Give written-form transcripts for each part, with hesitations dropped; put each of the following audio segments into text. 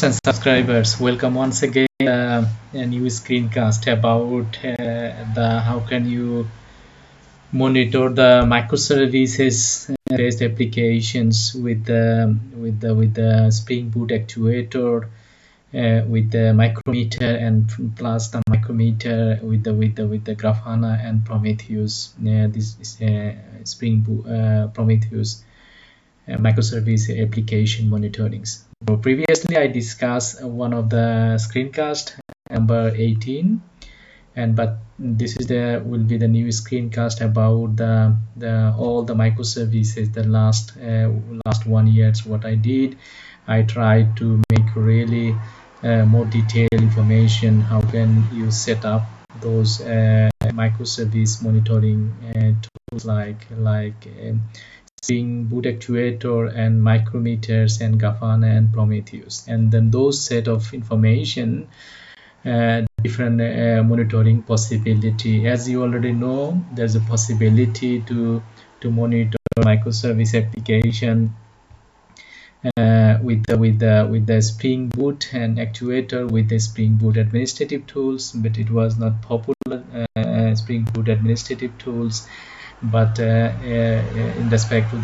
And subscribers, welcome once again a new screencast about the how can you monitor the microservices based applications with the Spring Boot Actuator, with the Micrometer, and plus the Micrometer with the Grafana and Prometheus. This is Spring Boot Prometheus microservice application monitorings. So previously I discussed one of the screencast number 18, but this is will be the new screencast about all the microservices. The last 1 year's what I did, I tried to make really more detailed information how can you set up those microservice monitoring tools like Spring Boot Actuator and Micrometers and Grafana and Prometheus, and then those set of information, different monitoring possibility. As you already know, there's a possibility to monitor microservice application with the Spring Boot and Actuator with the Spring Boot administrative tools, but it was not popular, Spring Boot administrative tools. But in respect to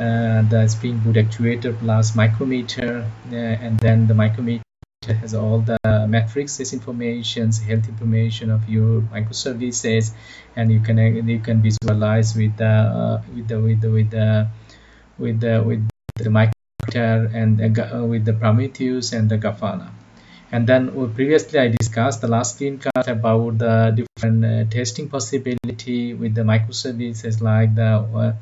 the Spring Boot Actuator plus Micrometer, and then the Micrometer has all the matrices information, health information of your microservices, and you can visualize with the Micrometer and with the Prometheus and the Grafana. And then previously I discussed the last screencast about the different testing possibility with the microservices like the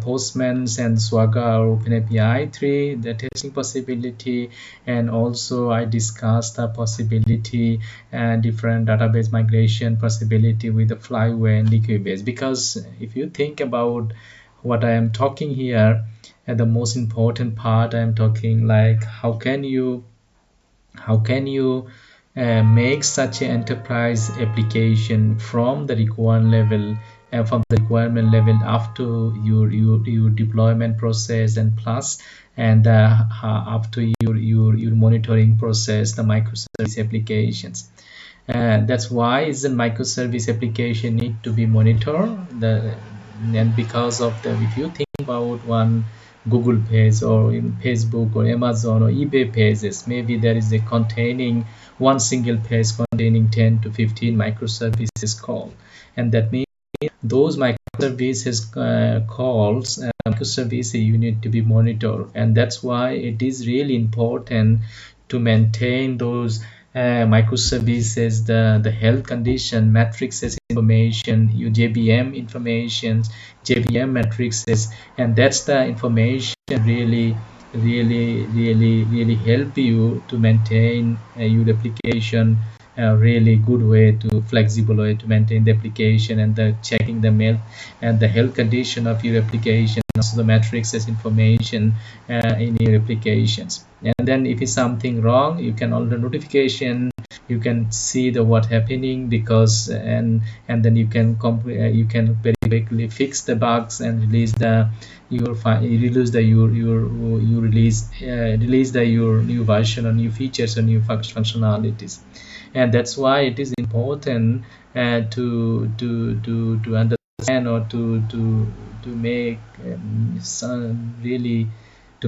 Postman's and Swagger or OpenAPI 3, the testing possibility, and also I discussed the possibility and different database migration possibility with the Flyway and Liquibase. Because if you think about what I am talking here, at the most important part I am talking like how can you make such an enterprise application from the requirement level up to your deployment process, and plus and up to your monitoring process, the microservice applications. That's why is the microservice application need to be monitored. Because of the, if you think about one Google page or in Facebook or Amazon or eBay pages, maybe there is a containing one single page containing 10 to 15 microservices call, and that means those microservices calls, microservice unit to be monitored. And that's why it is really important to maintain those microservices, the health condition matrices information, your JVM information, JVM matrices, and that's the information really help you to maintain your application really good way, to flexible way to maintain the application, and the checking the mail and the health condition of your application, also the matrices information in your applications. And then if it's something wrong, you can order notification, you can see the what happening, because and then you can very quickly fix the bugs and release your new version or new features or new functionalities. And that's why it is important to understand or to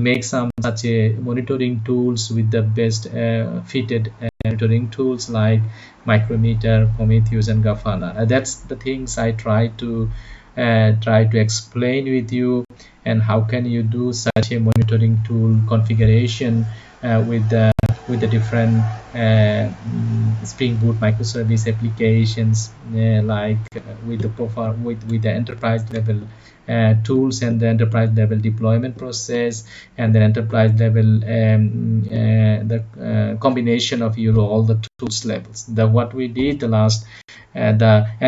make some such a monitoring tools with the best fitted monitoring tools like Micrometer, Prometheus, and Grafana. That's the things I try to explain with you, and how can you do such a monitoring tool configuration with the different Spring Boot microservice applications, like with the profile, with the enterprise level tools and the enterprise level deployment process, and the enterprise level combination of all the tools levels. What we did the last and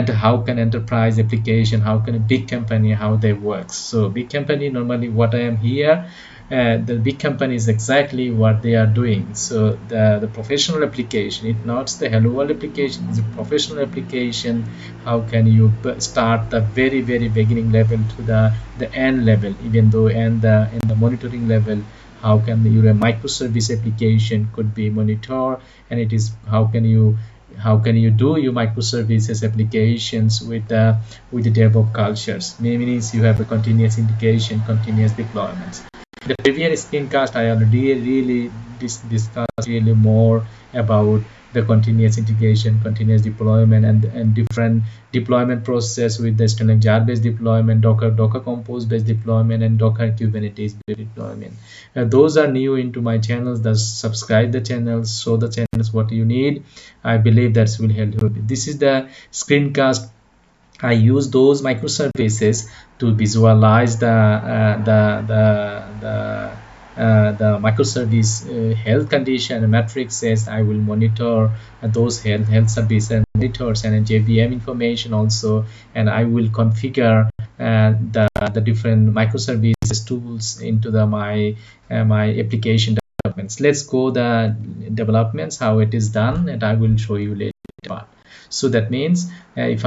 how can enterprise application, how can a big company, how they work. So big company normally what I am here. The big company is exactly what they are doing. So the professional application, it's not the hello world application, it's a professional application. How can you start the very beginning level to the end level, even though in the monitoring level, How can your microservice application could be monitored, and it is how can you do your microservices applications with the DevOps cultures? Means you have a continuous integration, continuous deployments. The previous screencast I already really discussed really more about the continuous integration, continuous deployment, and different deployment process with the external jar-based deployment, Docker Compose-based deployment, and Docker Kubernetes-based deployment. Those are new into my channels. Thus, subscribe the channels, show the channels what you need. I believe that will help you. This is the screencast. I use those microservices to visualize the microservice health condition metrics. Says I will monitor those health service and monitors and JVM information also, and I will configure the different microservices tools into my application developments. Let's go the developments, how it is done, and I will show you later. So that means if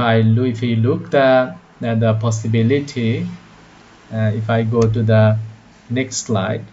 you look the possibility, if I go to the next slide.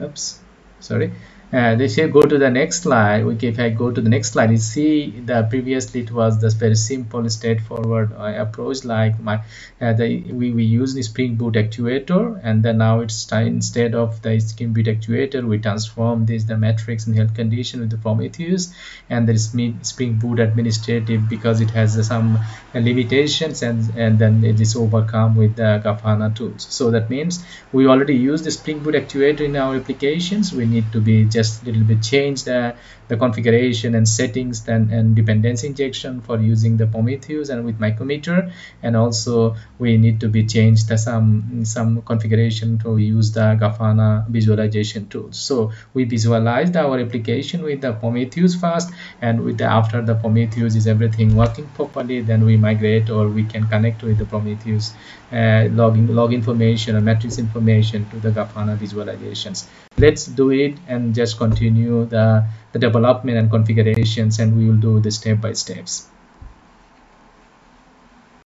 Oops, sorry. If you go to the next slide, okay, if I go to the next slide, you see the previously it was this very simple, straightforward approach like we use the Spring Boot Actuator, and then now it's time, instead of the Spring Boot Actuator, we transform the metrics and health condition with the Prometheus, and there is Spring Boot Administrative because it has some limitations, and then it is overcome with the Grafana tools. So that means we already use the Spring Boot Actuator in our applications. We need to be just a little bit change the configuration and settings and dependency injection for using the Prometheus and with Micrometer, and also we need to be changed some configuration to use the Grafana visualization tools. So we visualized our application with the Prometheus first, and with the after the Prometheus is everything working properly, then we migrate or we can connect with the Prometheus log information or metrics information to the Grafana visualizations. Let's do it and just continue the development and configurations, and we will do this step by steps.